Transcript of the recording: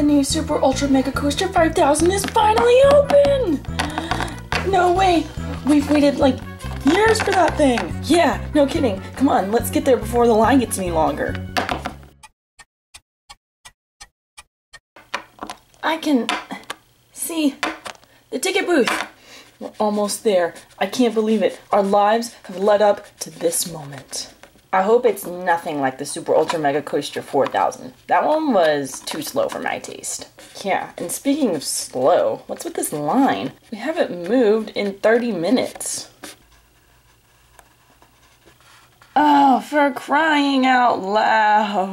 The new Super Ultra Mega Coaster 5000 is finally open! No way! We've waited like years for that thing! Yeah, no kidding. Come on, let's get there before the line gets any longer. I can see the ticket booth. We're almost there. I can't believe it. Our lives have led up to this moment. I hope it's nothing like the Super Ultra Mega Coaster 4000. That one was too slow for my taste. Yeah, and speaking of slow, what's with this line? We haven't moved in 30 minutes. Oh, for crying out loud.